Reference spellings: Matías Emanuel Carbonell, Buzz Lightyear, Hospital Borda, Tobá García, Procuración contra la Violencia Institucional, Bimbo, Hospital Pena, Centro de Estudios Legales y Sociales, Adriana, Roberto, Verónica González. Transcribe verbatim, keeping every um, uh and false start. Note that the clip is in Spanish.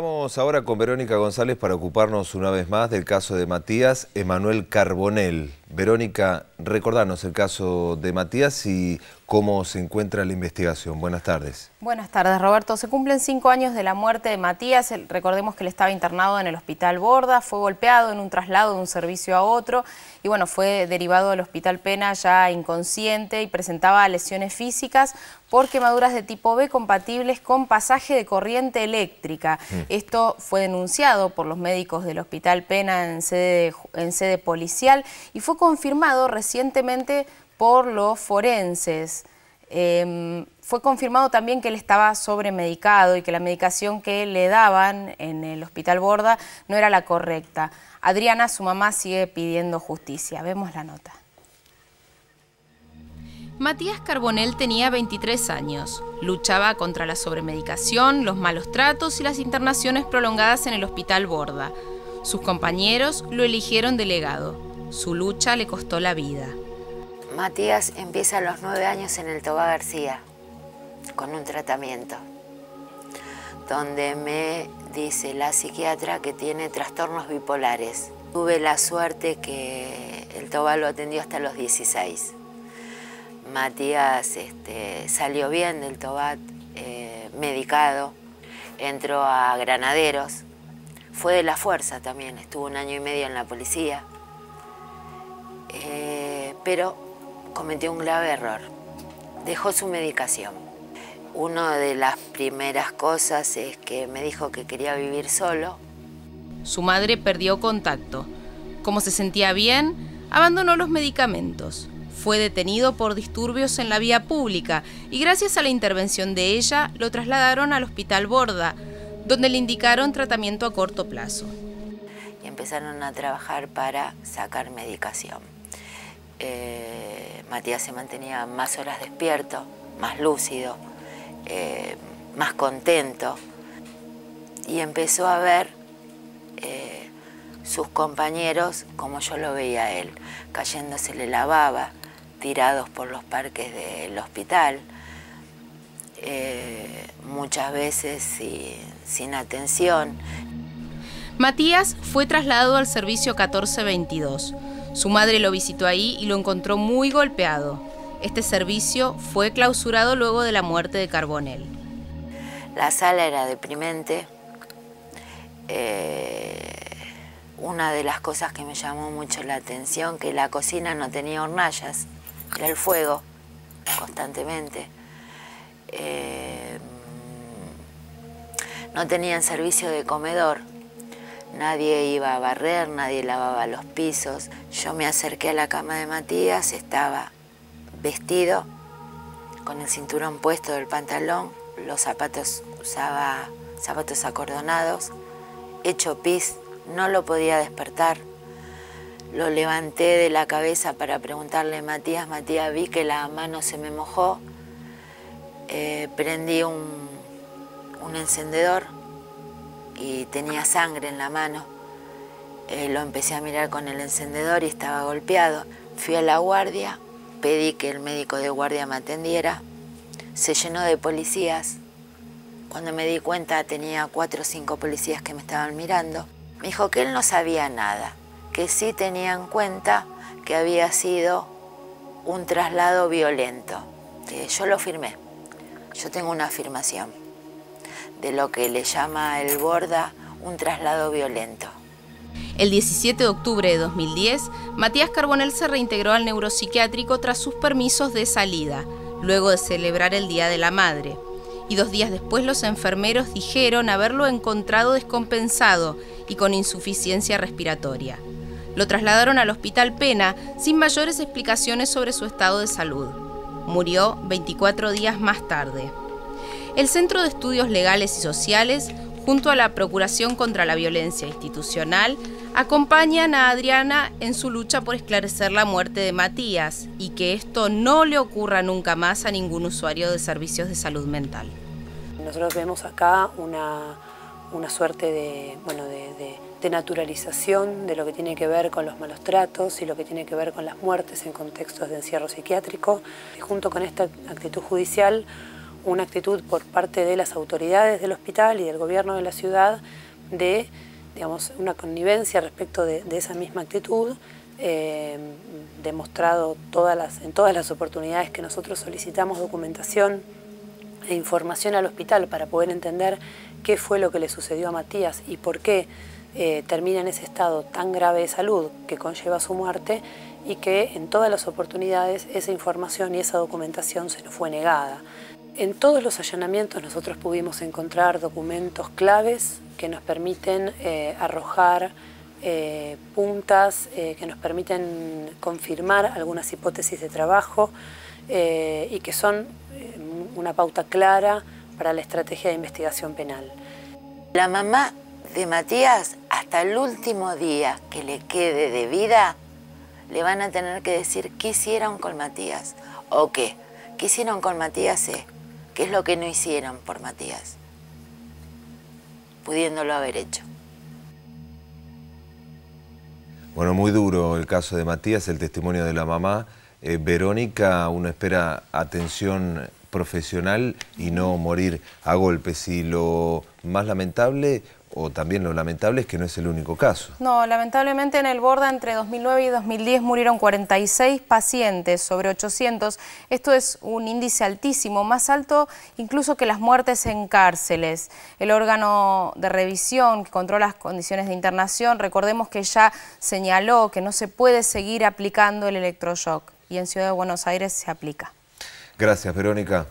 Estamos ahora con Verónica González para ocuparnos una vez más del caso de Matías Emanuel Carbonell. Verónica, recordanos el caso de Matías y cómo se encuentra la investigación. Buenas tardes. Buenas tardes, Roberto. Se cumplen cinco años de la muerte de Matías. Recordemos que él estaba internado en el Hospital Borda, fue golpeado en un traslado de un servicio a otro y bueno, fue derivado del Hospital Pena ya inconsciente y presentaba lesiones físicas por quemaduras de tipo B compatibles con pasaje de corriente eléctrica. Mm. Esto fue denunciado por los médicos del Hospital Pena en sede, en sede policial y fue confirmado recientemente por los forenses. Eh, fue confirmado también que él estaba sobremedicado y que la medicación que le daban en el Hospital Borda no era la correcta. Adriana, su mamá, sigue pidiendo justicia. Vemos la nota. Matías Carbonell tenía veintitrés años. Luchaba contra la sobremedicación, los malos tratos y las internaciones prolongadas en el Hospital Borda. Sus compañeros lo eligieron delegado. Su lucha le costó la vida. Matías empieza a los nueve años en el Tobá García con un tratamiento donde me dice la psiquiatra que tiene trastornos bipolares. Tuve la suerte que el Tobá lo atendió hasta los dieciséis. Matías este, salió bien del Tobá, eh, medicado, entró a Granaderos, fue de la fuerza también, estuvo un año y medio en la policía, eh, pero cometió un grave error, dejó su medicación. Una de las primeras cosas es que me dijo que quería vivir solo. Su madre perdió contacto. Como se sentía bien, abandonó los medicamentos. Fue detenido por disturbios en la vía pública y gracias a la intervención de ella lo trasladaron al Hospital Borda, donde le indicaron tratamiento a corto plazo. Y empezaron a trabajar para sacar medicación. Eh, Matías se mantenía más horas despierto, más lúcido, eh, más contento y empezó a ver eh, sus compañeros como yo lo veía a él, cayéndosele la baba, tirados por los parques del hospital, eh, muchas veces sin, sin atención. Matías fue trasladado al servicio catorce veintidós. Su madre lo visitó ahí y lo encontró muy golpeado. Este servicio fue clausurado luego de la muerte de Carbonell. La sala era deprimente. Eh, una de las cosas que me llamó mucho la atención, que la cocina no tenía hornallas, era el fuego constantemente. Eh, no tenían servicio de comedor. Nadie iba a barrer, nadie lavaba los pisos. Yo me acerqué a la cama de Matías, estaba vestido, con el cinturón puesto del pantalón, los zapatos, usaba zapatos acordonados, hecho pis, no lo podía despertar. Lo levanté de la cabeza para preguntarle a Matías, Matías, vi que la mano se me mojó, eh, prendí un, un encendedor, y tenía sangre en la mano. Eh, lo empecé a mirar con el encendedor y estaba golpeado. Fui a la guardia, pedí que el médico de guardia me atendiera. Se llenó de policías. Cuando me di cuenta tenía cuatro o cinco policías que me estaban mirando. Me dijo que él no sabía nada, que sí tenía en cuenta que había sido un traslado violento. Eh, yo lo firmé. Yo tengo una afirmación de lo que le llama el Borda un traslado violento. El diecisiete de octubre de dos mil diez, Matías Carbonell se reintegró al neuropsiquiátrico tras sus permisos de salida, luego de celebrar el Día de la Madre. Y dos días después los enfermeros dijeron haberlo encontrado descompensado y con insuficiencia respiratoria. Lo trasladaron al Hospital Pena sin mayores explicaciones sobre su estado de salud. Murió veinticuatro días más tarde. El Centro de Estudios Legales y Sociales, junto a la Procuración contra la Violencia Institucional, acompañan a Adriana en su lucha por esclarecer la muerte de Matías y que esto no le ocurra nunca más a ningún usuario de servicios de salud mental. Nosotros vemos acá una, una suerte de, bueno, de, de, de naturalización de lo que tiene que ver con los malos tratos y lo que tiene que ver con las muertes en contextos de encierro psiquiátrico. Y junto con esta actitud judicial, una actitud por parte de las autoridades del hospital y del gobierno de la ciudad de, digamos, una connivencia respecto de, de esa misma actitud, eh, demostrado todas las, en todas las oportunidades que nosotros solicitamos documentación e información al hospital para poder entender qué fue lo que le sucedió a Matías y por qué eh, termina en ese estado tan grave de salud que conlleva su muerte, y que en todas las oportunidades esa información y esa documentación se nos fue negada. En todos los allanamientos nosotros pudimos encontrar documentos claves que nos permiten eh, arrojar eh, puntas, eh, que nos permiten confirmar algunas hipótesis de trabajo eh, y que son eh, una pauta clara para la estrategia de investigación penal. La mamá de Matías, hasta el último día que le quede de vida, le van a tener que decir qué hicieron con Matías o qué. ¿Qué hicieron con Matías? Eh? ¿Qué es lo que no hicieron por Matías? Pudiéndolo haber hecho. Bueno, muy duro el caso de Matías, el testimonio de la mamá. Eh, Verónica, uno espera atención profesional y no morir a golpes. Y lo más lamentable... o también lo lamentable es que no es el único caso. No, lamentablemente en el Borda entre dos mil nueve y dos mil diez murieron cuarenta y seis pacientes sobre ochocientos. Esto es un índice altísimo, más alto incluso que las muertes en cárceles. El órgano de revisión que controla las condiciones de internación, recordemos que ya señaló que no se puede seguir aplicando el electroshock, y en Ciudad de Buenos Aires se aplica. Gracias, Verónica.